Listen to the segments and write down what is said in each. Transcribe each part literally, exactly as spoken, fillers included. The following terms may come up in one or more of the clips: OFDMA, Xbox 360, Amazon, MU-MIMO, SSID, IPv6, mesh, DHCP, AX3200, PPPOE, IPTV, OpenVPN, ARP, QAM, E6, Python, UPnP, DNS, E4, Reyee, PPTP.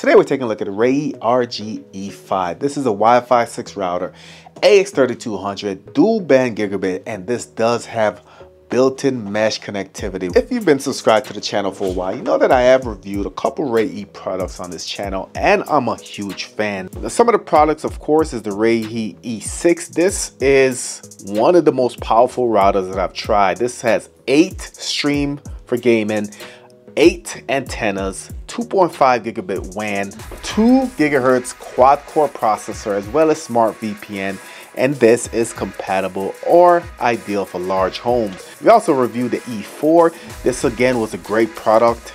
Today we're taking a look at Reyee R G E five. This is a Wi-Fi six router, A X thirty-two hundred, dual band gigabit, and this does have built-in mesh connectivity. If you've been subscribed to the channel for a while, you know that I have reviewed a couple Reyee products on this channel, and I'm a huge fan. Some of the products, of course, is the Reyee E six. This is one of the most powerful routers that I've tried. This has eight stream for gaming, eight antennas, two point five gigabit W A N, two gigahertz quad-core processor, as well as smart V P N. And this is compatible or ideal for large homes. We also reviewed the E four. This again was a great product.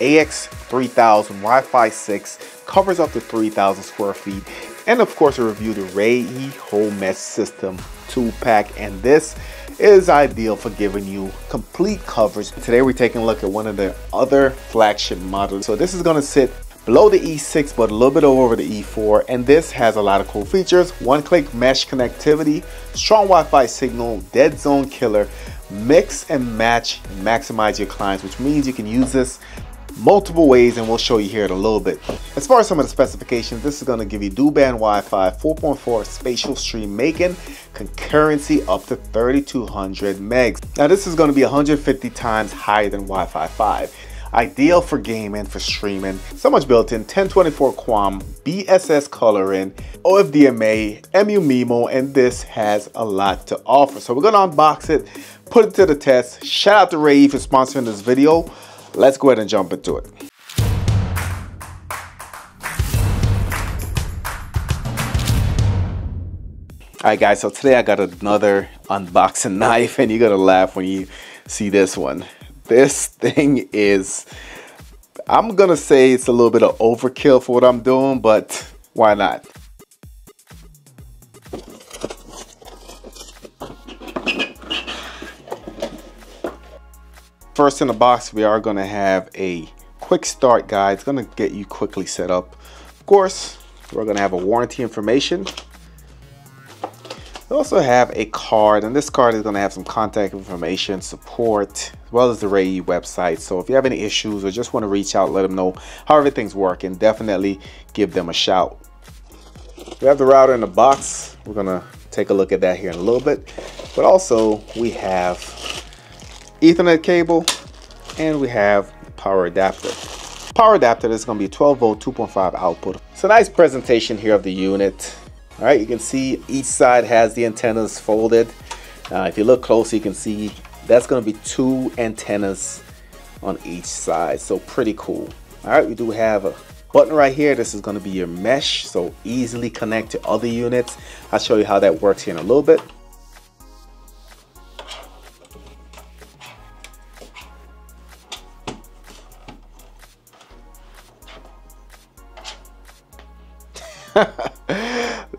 A X three thousand Wi-Fi six, covers up to three thousand square feet. And of course, we reviewed the Reyee Whole Mesh System two pack, and this is ideal for giving you complete coverage. Today we're taking a look at one of the other flagship models. So this is gonna sit below the E six, but a little bit over the E four, and this has a lot of cool features. One-click mesh connectivity, strong Wi-Fi signal, dead zone killer, mix and match, maximize your clients, which means you can use this multiple ways, and we'll show you here in a little bit. As far as some of the specifications, this is gonna give you dual band Wi-Fi, four point four spatial stream making, concurrency up to thirty-two hundred megs. Now this is gonna be one hundred fifty times higher than Wi-Fi five. Ideal for gaming, for streaming. So much built in, ten twenty-four QAM, B S S coloring, O F D M A, M U MIMO, and this has a lot to offer. So we're gonna unbox it, put it to the test. Shout out to Reyee for sponsoring this video. Let's go ahead and jump into it. All right guys, so today I got another unboxing knife, and you're gonna laugh when you see this one. This thing is, I'm gonna say it's a little bit of overkill for what I'm doing, but why not? First in the box, we are gonna have a quick start guide. It's gonna get you quickly set up. Of course, we're gonna have a warranty information. We also have a card, and this card is going to have some contact information, support, as well as the Reyee website. So if you have any issues or just want to reach out, let them know how everything's working, definitely give them a shout. We have the router in the box. We're going to take a look at that here in a little bit. But also we have Ethernet cable, and we have the power adapter. Power adapter is going to be twelve volt, two point five output. So nice presentation here of the unit. All right, you can see each side has the antennas folded. Uh, if you look close, you can see that's gonna be two antennas on each side, so pretty cool. All right, we do have a button right here. This is gonna be your mesh, so easily connect to other units. I'll show you how that works here in a little bit.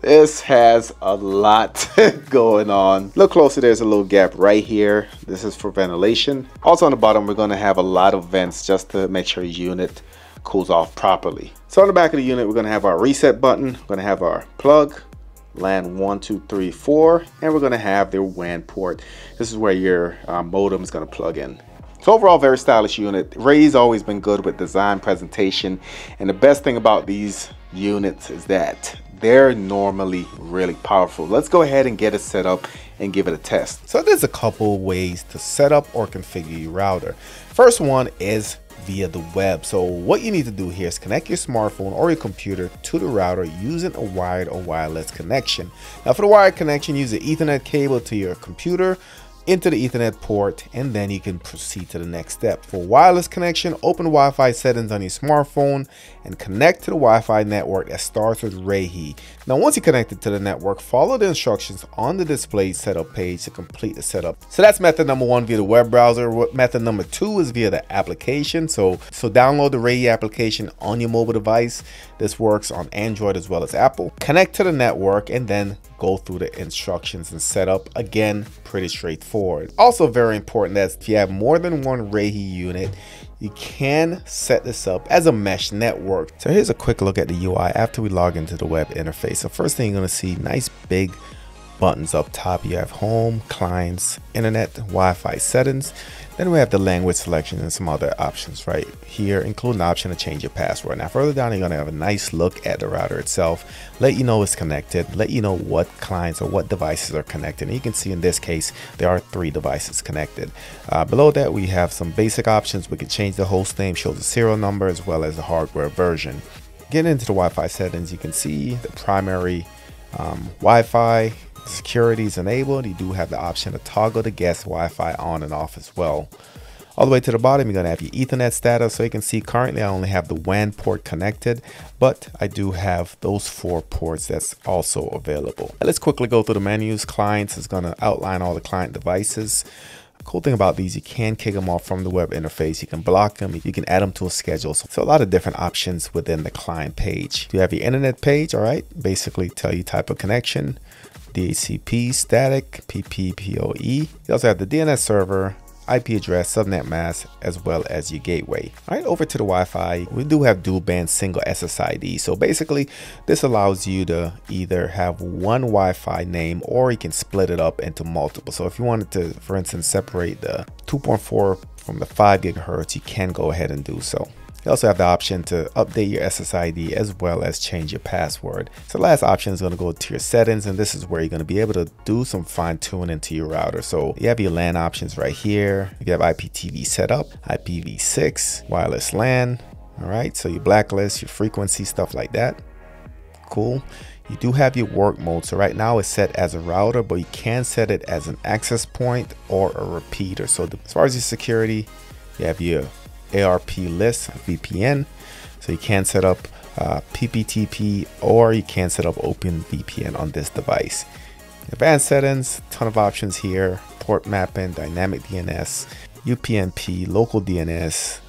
This has a lot going on. Look closer, there's a little gap right here. This is for ventilation. Also on the bottom, we're gonna have a lot of vents just to make sure your unit cools off properly. So on the back of the unit, we're gonna have our reset button. We're gonna have our plug, LAN one, two, three, four, and we're gonna have the W A N port. This is where your uh, modem is gonna plug in. So overall, very stylish unit. Reyee's always been good with design, presentation, and the best thing about these units is that they're normally really powerful. Let's go ahead and get it set up and give it a test. So there's a couple ways to set up or configure your router. First one is via the web. So what you need to do here is connect your smartphone or your computer to the router using a wired or wireless connection. Now for the wired connection, use the Ethernet cable to your computer into the Ethernet port, and then you can proceed to the next step. For wireless connection, open Wi-Fi settings on your smartphone and connect to the Wi-Fi network that starts with Reyee. Now once you're connected to the network, follow the instructions on the display setup page to complete the setup. So that's method number one via the web browser. Method number two is via the application. So, so download the Reyee application on your mobile device. This works on Android as well as Apple. Connect to the network and then go through the instructions and setup. Again, pretty straightforward. Also very important that if you have more than one Reyee unit, you can set this up as a mesh network. So here's a quick look at the U I after we log into the web interface. So first thing you're gonna see, nice big buttons up top. You have home, clients, internet, Wi-Fi settings. Then we have the language selection and some other options right here, including the option to change your password. Now further down, you're gonna have a nice look at the router itself, let you know it's connected, let you know what clients or what devices are connected. And you can see in this case, there are three devices connected. Uh, below that, we have some basic options. We can change the host name, show the serial number, as well as the hardware version. Getting into the Wi-Fi settings, you can see the primary um, Wi-Fi, security is enabled. You do have the option to toggle the guest Wi-Fi on and off as well. All the way to the bottom, you're going to have your Ethernet status. So you can see currently I only have the W A N port connected, but I do have those four ports that's also available. Now let's quickly go through the menus. Clients is going to outline all the client devices. Cool thing about these, you can kick them off from the web interface, you can block them, you can add them to a schedule. So a lot of different options within the client page. You have your internet page, all right, basically tell you type of connection, D H C P, static, P P P O E. You also have the D N S server, I P address, subnet mask, as well as your gateway. All right, over to the Wi-Fi, we do have dual band single S S I D. So basically this allows you to either have one Wi-Fi name or you can split it up into multiple. So if you wanted to, for instance, separate the two point four from the five gigahertz, you can go ahead and do so. You also have the option to update your S S I D as well as change your password. So the last option is going to go to your settings, and this is where you're going to be able to do some fine tuning to your router. So you have your LAN options right here. You have I P T V setup, I P v six, wireless LAN. All right, so your blacklist, your frequency, stuff like that. Cool. You do have your work mode. So right now it's set as a router, but you can set it as an access point or a repeater. So the, as far as your security, you have your A R P list, V P N, so you can set up uh, P P T P or you can set up Open V P N on this device. Advanced settings, ton of options here, port mapping, dynamic D N S, U P n P, local D N S,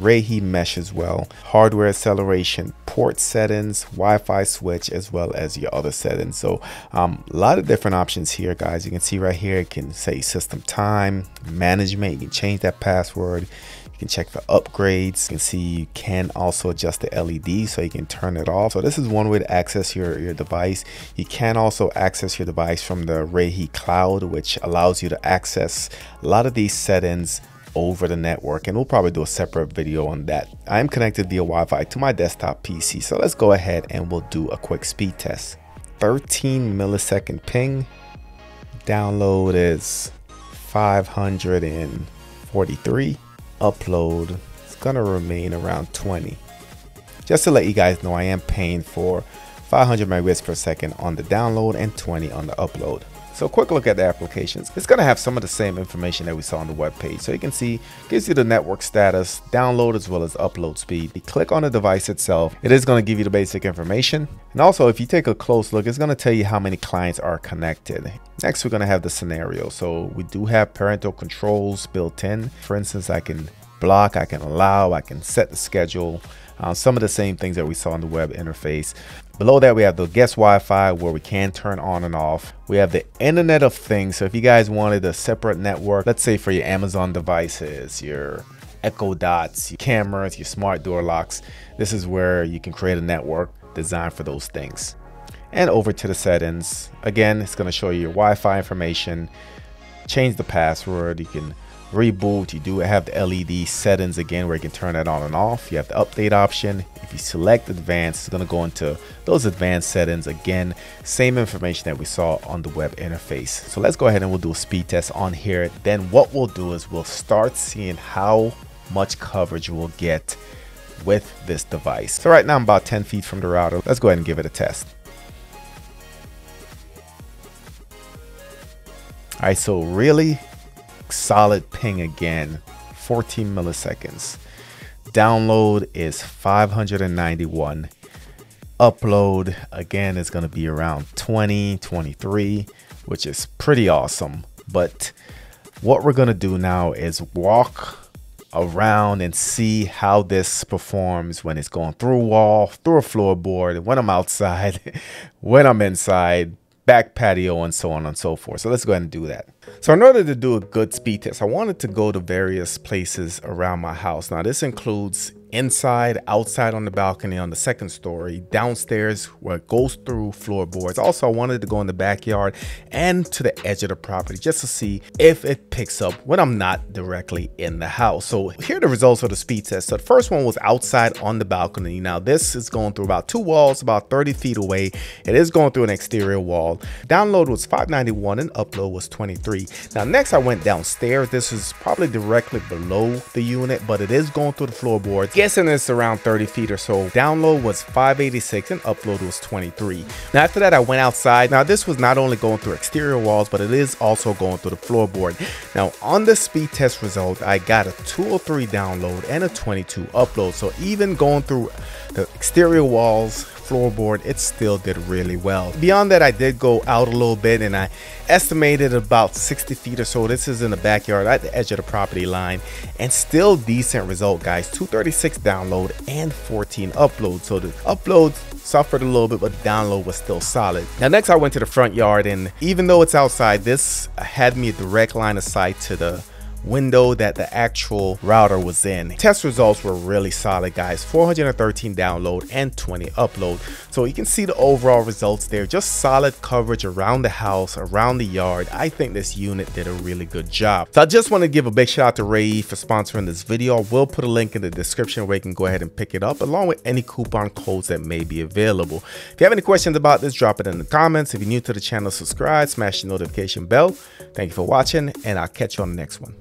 Reyee mesh as well, hardware acceleration, port settings, Wi-Fi switch, as well as your other settings. So um, a lot of different options here, guys. You can see right here, it can say system time, management, you can change that password. You can check the upgrades. You can see you can also adjust the L E D so you can turn it off. So this is one way to access your, your device. You can also access your device from the Reyee cloud, which allows you to access a lot of these settings over the network. And we'll probably do a separate video on that. I am connected via Wi-Fi to my desktop P C. So let's go ahead and we'll do a quick speed test. thirteen millisecond ping. Download is five hundred forty-three. Upload, it's gonna remain around twenty. Just to let you guys know, I am paying for five hundred megabits per second on the download and twenty on the upload. So a quick look at the applications. It's gonna have some of the same information that we saw on the web page. So you can see, gives you the network status, download as well as upload speed. You click on the device itself, it is gonna give you the basic information. And also if you take a close look, it's gonna tell you how many clients are connected. Next, we're gonna have the scenario. So we do have parental controls built in. For instance, I can block, I can allow, I can set the schedule. Uh, some of the same things that we saw on the web interface. Below that, we have the guest Wi-Fi where we can turn on and off. We have the Internet of Things. So if you guys wanted a separate network, let's say for your Amazon devices, your Echo Dots, your cameras, your smart door locks, this is where you can create a network designed for those things. And over to the settings. Again, it's gonna show you your Wi-Fi information, change the password, you can reboot. You do have the L E D settings again where you can turn that on and off. You have the update option. If you select advanced, it's going to go into those advanced settings again, same information that we saw on the web interface. So let's go ahead and we'll do a speed test on here. Then what we'll do is we'll start seeing how much coverage we'll get with this device. So right now I'm about ten feet from the router. Let's go ahead and give it a test. All right, so really solid ping again, fourteen milliseconds. Download is five hundred ninety-one. Upload again is going to be around twenty, twenty-three, which is pretty awesome. But what we're going to do now is walk around and see how this performs when it's going through a wall, through a floorboard, when I'm outside, when I'm inside, back patio, and so on and so forth. So let's go ahead and do that. So in order to do a good speed test, I wanted to go to various places around my house. Now this includes inside, outside on the balcony on the second story, downstairs where it goes through floorboards. Also, I wanted to go in the backyard and to the edge of the property just to see if it picks up when I'm not directly in the house. So here are the results of the speed test. So the first one was outside on the balcony. Now this is going through about two walls, about thirty feet away. It is going through an exterior wall. Download was five ninety-one and upload was twenty-three. Now next I went downstairs. This is probably directly below the unit, but it is going through the floorboards. Guessing it's around thirty feet or so. Download was five eighty-six and upload was twenty-three. Now after that I went outside. Now this was not only going through exterior walls, but it is also going through the floorboard. Now on the speed test result I got a two oh three download and a twenty-two upload. So even going through the exterior walls, floorboard, it still did really well. Beyond that, I did go out a little bit and I estimated about sixty feet or so. This is in the backyard at the edge of the property line, and still decent result, guys. Two thirty-six download and fourteen upload. So the upload suffered a little bit, but download was still solid. Now next I went to the front yard, and even though it's outside, this had me a direct line of sight to the window that the actual router was in. Test results were really solid, guys. Four hundred thirteen download and twenty upload. So you can see the overall results there, just solid coverage around the house, around the yard. I think this unit did a really good job. So I just want to give a big shout out to Reyee for sponsoring this video. I will put a link in the description where you can go ahead and pick it up, along with any coupon codes that may be available. If you have any questions about this, drop it in the comments. If you're new to the channel, subscribe, smash the notification bell. Thank you for watching, and I'll catch you on the next one.